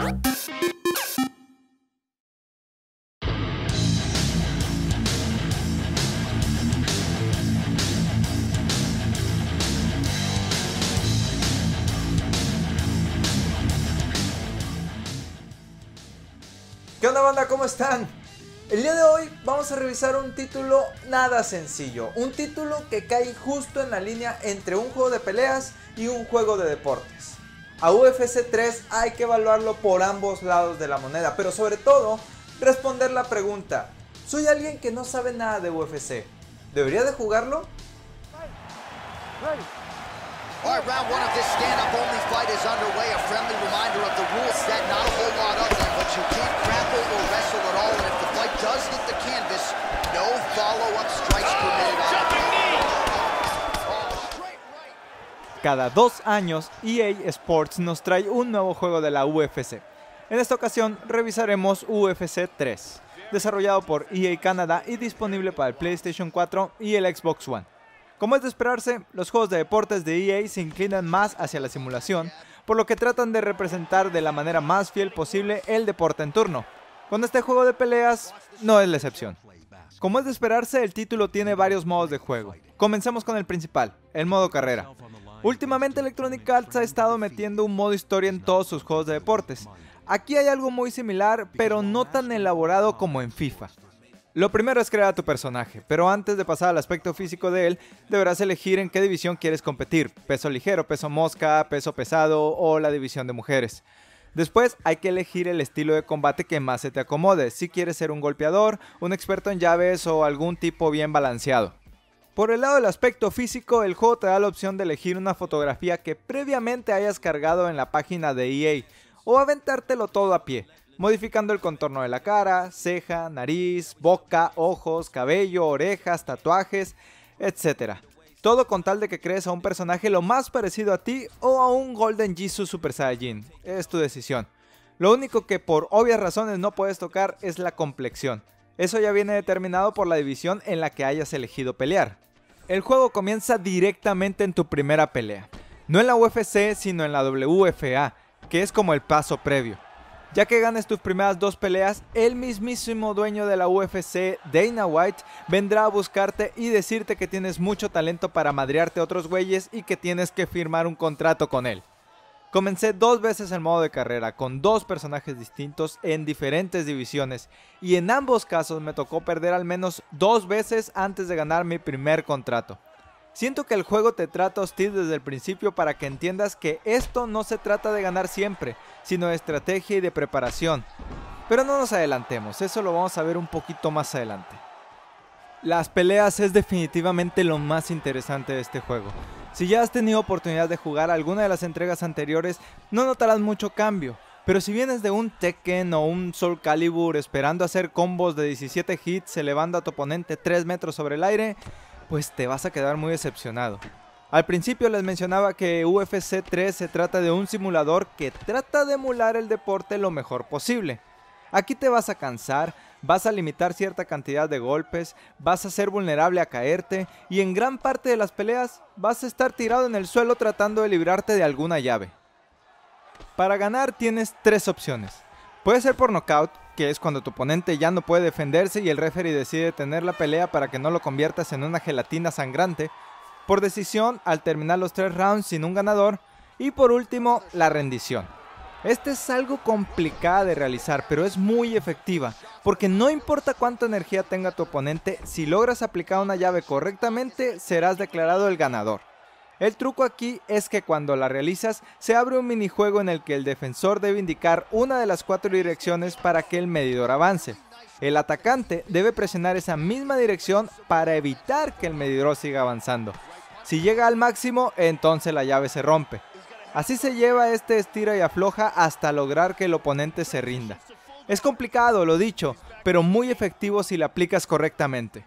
¿Qué onda, banda? ¿Cómo están? El día de hoy vamos a revisar un título nada sencillo, un título que cae justo en la línea entre un juego de peleas y un juego de deportes. A UFC 3 hay que evaluarlo por ambos lados de la moneda, pero sobre todo responder la pregunta: ¿soy alguien que no sabe nada de UFC? ¿Debería de jugarlo? Cada 2 años, EA Sports nos trae un nuevo juego de la UFC. En esta ocasión revisaremos UFC 3, desarrollado por EA Canada y disponible para el PlayStation 4 y el Xbox One. Como es de esperarse, los juegos de deportes de EA se inclinan más hacia la simulación, por lo que tratan de representar de la manera más fiel posible el deporte en turno. Con este juego de peleas no es la excepción. Como es de esperarse, el título tiene varios modos de juego. Comencemos con el principal, el modo carrera. Últimamente Electronic Arts ha estado metiendo un modo historia en todos sus juegos de deportes. Aquí hay algo muy similar, pero no tan elaborado como en FIFA. Lo primero es crear a tu personaje, pero antes de pasar al aspecto físico de él, deberás elegir en qué división quieres competir: peso ligero, peso mosca, peso pesado o la división de mujeres. Después hay que elegir el estilo de combate que más se te acomode, si quieres ser un golpeador, un experto en llaves o algún tipo bien balanceado. Por el lado del aspecto físico, el juego te da la opción de elegir una fotografía que previamente hayas cargado en la página de EA o aventártelo todo a pie, modificando el contorno de la cara, ceja, nariz, boca, ojos, cabello, orejas, tatuajes, etc. Todo con tal de que crees a un personaje lo más parecido a ti o a un Golden Jesus Super Saiyajin. Es tu decisión. Lo único que por obvias razones no puedes tocar es la complexión. Eso ya viene determinado por la división en la que hayas elegido pelear. El juego comienza directamente en tu primera pelea. No en la UFC, sino en la WFA, que es como el paso previo. Ya que ganes tus primeras 2 peleas, el mismísimo dueño de la UFC, Dana White, vendrá a buscarte y decirte que tienes mucho talento para madrearte a otros güeyes y que tienes que firmar un contrato con él. Comencé 2 veces el modo de carrera, con 2 personajes distintos en diferentes divisiones, y en ambos casos me tocó perder al menos 2 veces antes de ganar mi primer contrato. Siento que el juego te trata hostil desde el principio para que entiendas que esto no se trata de ganar siempre, sino de estrategia y de preparación. Pero no nos adelantemos, eso lo vamos a ver un poquito más adelante. Las peleas es definitivamente lo más interesante de este juego. Si ya has tenido oportunidad de jugar alguna de las entregas anteriores, no notarás mucho cambio. Pero si vienes de un Tekken o un Soul Calibur esperando hacer combos de 17 hits elevando a tu oponente 3 metros sobre el aire, pues te vas a quedar muy decepcionado. Al principio les mencionaba que UFC 3 se trata de un simulador que trata de emular el deporte lo mejor posible. Aquí te vas a cansar, vas a limitar cierta cantidad de golpes, vas a ser vulnerable a caerte y en gran parte de las peleas vas a estar tirado en el suelo tratando de librarte de alguna llave. Para ganar tienes 3 opciones. Puede ser por knockout, que es cuando tu oponente ya no puede defenderse y el referee decide detener la pelea para que no lo conviertas en una gelatina sangrante; por decisión al terminar los 3 rounds sin un ganador; y por último, la rendición. Esta es algo complicada de realizar, pero es muy efectiva, porque no importa cuánta energía tenga tu oponente, si logras aplicar una llave correctamente, serás declarado el ganador. El truco aquí es que cuando la realizas se abre un minijuego en el que el defensor debe indicar una de las 4 direcciones para que el medidor avance. El atacante debe presionar esa misma dirección para evitar que el medidor siga avanzando. Si llega al máximo, entonces la llave se rompe. Así se lleva este estira y afloja hasta lograr que el oponente se rinda. Es complicado, lo dicho, pero muy efectivo si la aplicas correctamente.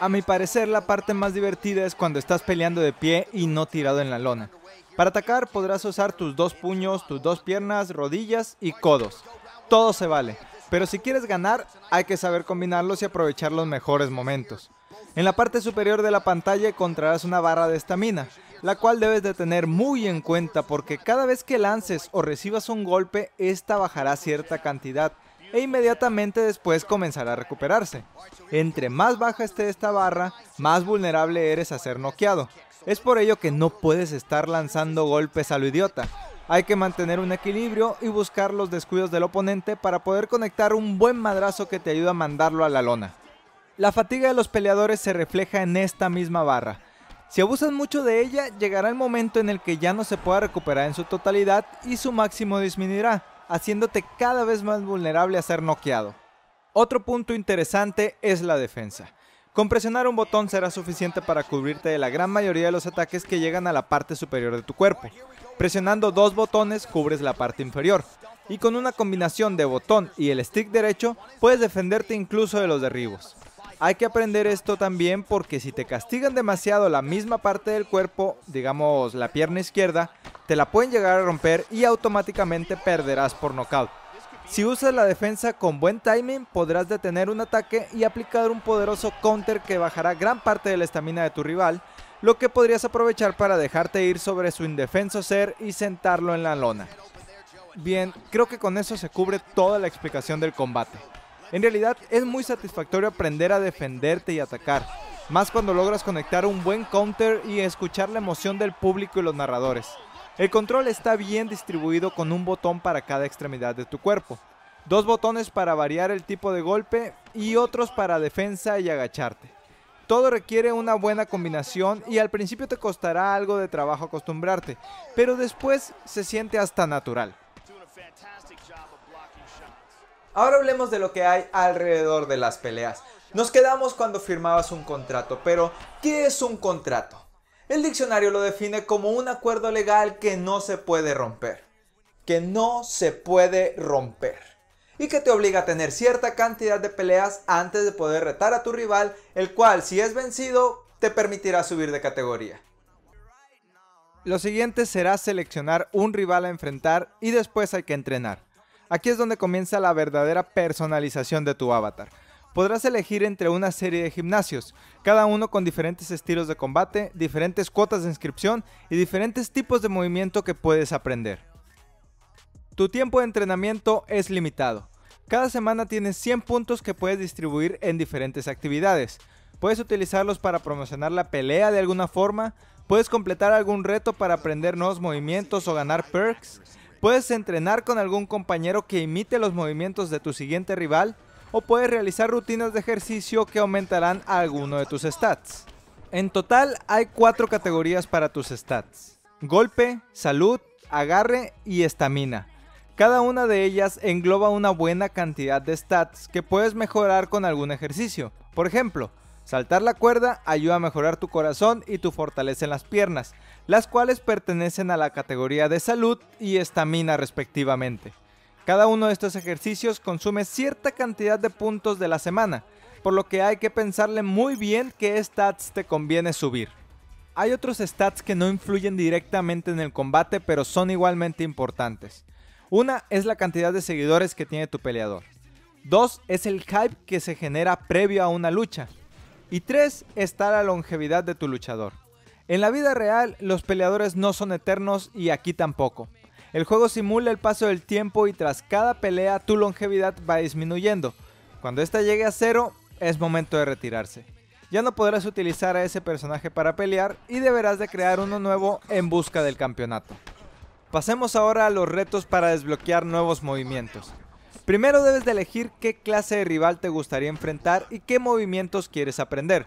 A mi parecer, la parte más divertida es cuando estás peleando de pie y no tirado en la lona. Para atacar podrás usar tus 2 puños, tus 2 piernas, rodillas y codos. Todo se vale, pero si quieres ganar hay que saber combinarlos y aprovechar los mejores momentos. En la parte superior de la pantalla encontrarás una barra de estamina. la cual debes de tener muy en cuenta porque cada vez que lances o recibas un golpe, esta bajará cierta cantidad e inmediatamente después comenzará a recuperarse. Entre más baja esté esta barra, más vulnerable eres a ser noqueado. Es por ello que no puedes estar lanzando golpes a lo idiota. Hay que mantener un equilibrio y buscar los descuidos del oponente para poder conectar un buen madrazo que te ayuda a mandarlo a la lona. La fatiga de los peleadores se refleja en esta misma barra. Si abusas mucho de ella, llegará el momento en el que ya no se pueda recuperar en su totalidad y su máximo disminuirá, haciéndote cada vez más vulnerable a ser noqueado. Otro punto interesante es la defensa. Con presionar un botón será suficiente para cubrirte de la gran mayoría de los ataques que llegan a la parte superior de tu cuerpo. Presionando dos botones cubres la parte inferior, y con una combinación de botón y el stick derecho puedes defenderte incluso de los derribos. Hay que aprender esto también porque si te castigan demasiado la misma parte del cuerpo, digamos la pierna izquierda, te la pueden llegar a romper y automáticamente perderás por nocaut. Si usas la defensa con buen timing, podrás detener un ataque y aplicar un poderoso counter que bajará gran parte de la estamina de tu rival, lo que podrías aprovechar para dejarte ir sobre su indefenso ser y sentarlo en la lona. Bien, creo que con eso se cubre toda la explicación del combate. En realidad es muy satisfactorio aprender a defenderte y atacar, más cuando logras conectar un buen counter y escuchar la emoción del público y los narradores. El control está bien distribuido con un botón para cada extremidad de tu cuerpo, dos botones para variar el tipo de golpe y otros para defensa y agacharte. Todo requiere una buena combinación y al principio te costará algo de trabajo acostumbrarte, pero después se siente hasta natural. Ahora hablemos de lo que hay alrededor de las peleas. Nos quedamos cuando firmabas un contrato, pero ¿qué es un contrato? El diccionario lo define como un acuerdo legal que no se puede romper. Que no se puede romper. Y que te obliga a tener cierta cantidad de peleas antes de poder retar a tu rival, el cual, si es vencido, te permitirá subir de categoría. Lo siguiente será seleccionar un rival a enfrentar y después hay que entrenar. Aquí es donde comienza la verdadera personalización de tu avatar. Podrás elegir entre una serie de gimnasios, cada uno con diferentes estilos de combate, diferentes cuotas de inscripción y diferentes tipos de movimiento que puedes aprender. Tu tiempo de entrenamiento es limitado. Cada semana tienes 100 puntos que puedes distribuir en diferentes actividades. Puedes utilizarlos para promocionar la pelea de alguna forma, puedes completar algún reto para aprender nuevos movimientos o ganar perks, puedes entrenar con algún compañero que imite los movimientos de tu siguiente rival, o puedes realizar rutinas de ejercicio que aumentarán alguno de tus stats. En total hay 4 categorías para tus stats: golpe, salud, agarre y estamina. Cada una de ellas engloba una buena cantidad de stats que puedes mejorar con algún ejercicio. Por ejemplo, saltar la cuerda ayuda a mejorar tu corazón y tu fortaleza en las piernas, las cuales pertenecen a la categoría de salud y estamina respectivamente. Cada uno de estos ejercicios consume cierta cantidad de puntos de la semana, por lo que hay que pensarle muy bien qué stats te conviene subir. Hay otros stats que no influyen directamente en el combate, pero son igualmente importantes. Una es la cantidad de seguidores que tiene tu peleador. 2 es el hype que se genera previo a una lucha. Y 3 está la longevidad de tu luchador. En la vida real, los peleadores no son eternos y aquí tampoco. El juego simula el paso del tiempo y tras cada pelea tu longevidad va disminuyendo. Cuando esta llegue a 0, es momento de retirarse. Ya no podrás utilizar a ese personaje para pelear y deberás de crear uno nuevo en busca del campeonato. Pasemos ahora a los retos para desbloquear nuevos movimientos. Primero debes de elegir qué clase de rival te gustaría enfrentar y qué movimientos quieres aprender.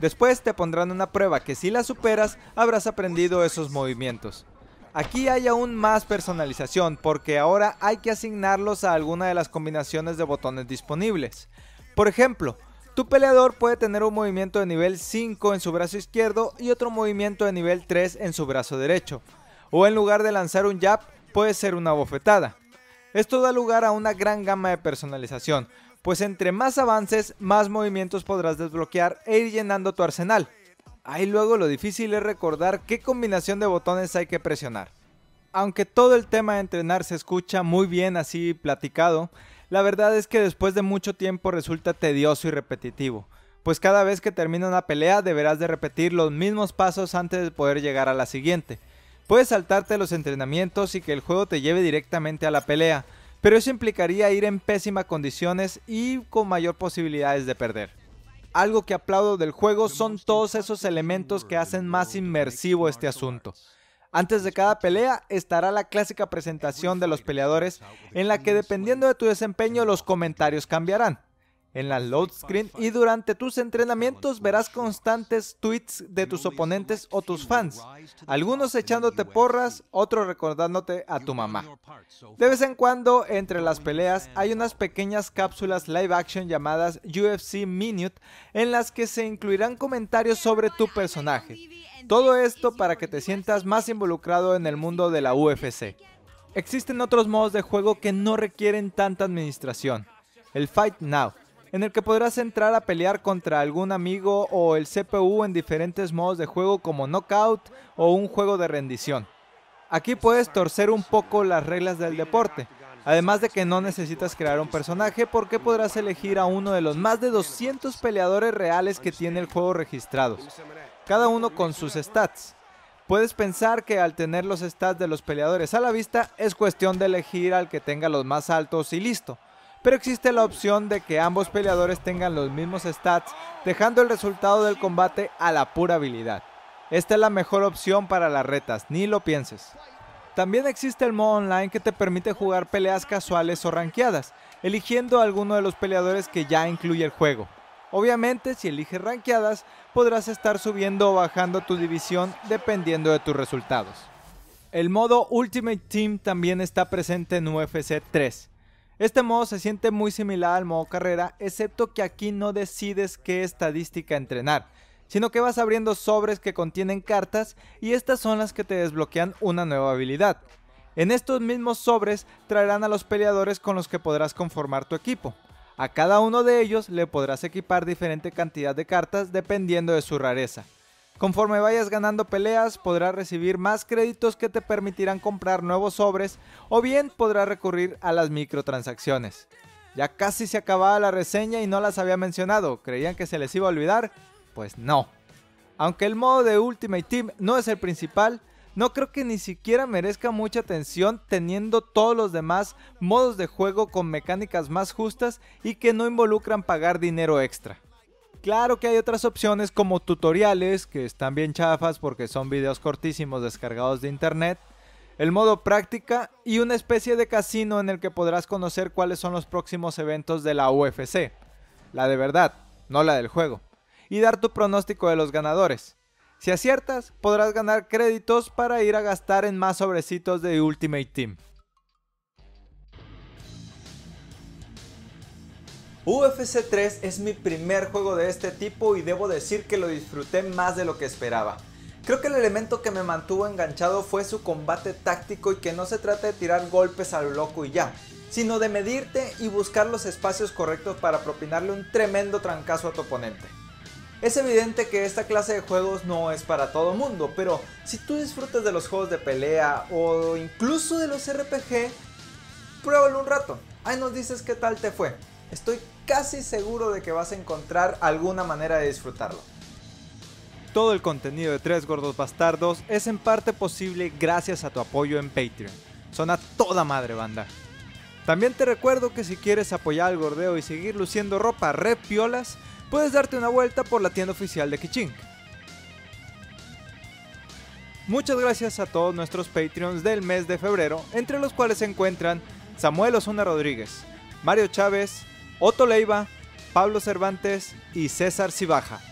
Después te pondrán una prueba que si la superas, habrás aprendido esos movimientos. Aquí hay aún más personalización porque ahora hay que asignarlos a alguna de las combinaciones de botones disponibles. Por ejemplo, tu peleador puede tener un movimiento de nivel 5 en su brazo izquierdo y otro movimiento de nivel 3 en su brazo derecho. O en lugar de lanzar un jab, puede ser una bofetada. Esto da lugar a una gran gama de personalización, pues entre más avances, más movimientos podrás desbloquear e ir llenando tu arsenal. Ahí luego lo difícil es recordar qué combinación de botones hay que presionar. Aunque todo el tema de entrenar se escucha muy bien así platicado, la verdad es que después de mucho tiempo resulta tedioso y repetitivo, pues cada vez que termina una pelea deberás de repetir los mismos pasos antes de poder llegar a la siguiente. Puedes saltarte los entrenamientos y que el juego te lleve directamente a la pelea, pero eso implicaría ir en pésimas condiciones y con mayor posibilidades de perder. Algo que aplaudo del juego son todos esos elementos que hacen más inmersivo este asunto. Antes de cada pelea estará la clásica presentación de los peleadores, en la que dependiendo de tu desempeño los comentarios cambiarán. En la load screen y durante tus entrenamientos verás constantes tweets de tus oponentes o tus fans, algunos echándote porras, otros recordándote a tu mamá. De vez en cuando, entre las peleas, hay unas pequeñas cápsulas live action llamadas UFC Minute, en las que se incluirán comentarios sobre tu personaje. Todo esto para que te sientas más involucrado en el mundo de la UFC. Existen otros modos de juego que no requieren tanta administración. El Fight Now, en el que podrás entrar a pelear contra algún amigo, o el CPU en diferentes modos de juego como Knockout o un juego de rendición. Aquí puedes torcer un poco las reglas del deporte, además de que no necesitas crear un personaje porque podrás elegir a uno de los más de 200 peleadores reales que tiene el juego registrados, cada uno con sus stats. Puedes pensar que al tener los stats de los peleadores a la vista es cuestión de elegir al que tenga los más altos y listo. Pero existe la opción de que ambos peleadores tengan los mismos stats, dejando el resultado del combate a la pura habilidad. Esta es la mejor opción para las retas, ni lo pienses. También existe el modo online que te permite jugar peleas casuales o rankeadas, eligiendo a alguno de los peleadores que ya incluye el juego. Obviamente, si eliges rankeadas, podrás estar subiendo o bajando tu división dependiendo de tus resultados. El modo Ultimate Team también está presente en UFC 3. Este modo se siente muy similar al modo carrera, excepto que aquí no decides qué estadística entrenar, sino que vas abriendo sobres que contienen cartas y estas son las que te desbloquean una nueva habilidad. En estos mismos sobres traerán a los peleadores con los que podrás conformar tu equipo. A cada uno de ellos le podrás equipar diferente cantidad de cartas dependiendo de su rareza. Conforme vayas ganando peleas, podrás recibir más créditos que te permitirán comprar nuevos sobres o bien podrás recurrir a las microtransacciones. Ya casi se acababa la reseña y no las había mencionado, ¿creían que se les iba a olvidar? Pues no. Aunque el modo de Ultimate Team no es el principal, no creo que ni siquiera merezca mucha atención teniendo todos los demás modos de juego con mecánicas más justas y que no involucran pagar dinero extra. Claro que hay otras opciones como tutoriales, que están bien chafas porque son videos cortísimos descargados de internet, el modo práctica y una especie de casino en el que podrás conocer cuáles son los próximos eventos de la UFC, la de verdad, no la del juego, y dar tu pronóstico de los ganadores. Si aciertas, podrás ganar créditos para ir a gastar en más sobrecitos de Ultimate Team. UFC 3 es mi primer juego de este tipo y debo decir que lo disfruté más de lo que esperaba. Creo que el elemento que me mantuvo enganchado fue su combate táctico y que no se trata de tirar golpes a lo loco y ya, sino de medirte y buscar los espacios correctos para propinarle un tremendo trancazo a tu oponente. Es evidente que esta clase de juegos no es para todo mundo, pero si tú disfrutas de los juegos de pelea o incluso de los RPG, pruébalo un rato, ahí nos dices qué tal te fue. Estoy casi seguro de que vas a encontrar alguna manera de disfrutarlo. Todo el contenido de Tres Gordos Bastardos es en parte posible gracias a tu apoyo en Patreon. Son a toda madre, banda. También te recuerdo que si quieres apoyar al gordeo y seguir luciendo ropa re piolas, puedes darte una vuelta por la tienda oficial de Kichink. Muchas gracias a todos nuestros Patreons del mes de febrero, entre los cuales se encuentran Samuel Osuna Rodríguez, Mario Chávez, Otto Leiva, Pablo Cervantes y César Sibaja.